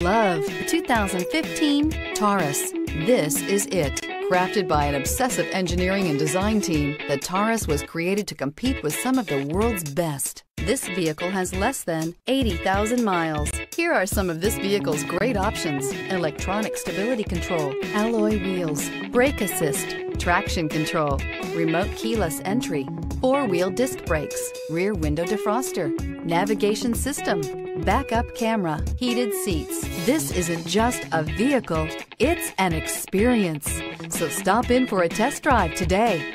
Love the 2015 Taurus. This is it. Crafted by an obsessive engineering and design team, the Taurus was created to compete with some of the world's best. This vehicle has less than 80,000 miles. Here are some of this vehicle's great options: electronic stability control, alloy wheels, brake assist, traction control, remote keyless entry, four-wheel disc brakes, rear window defroster, navigation system, backup camera, heated seats. This isn't just a vehicle, it's an experience. So stop in for a test drive today.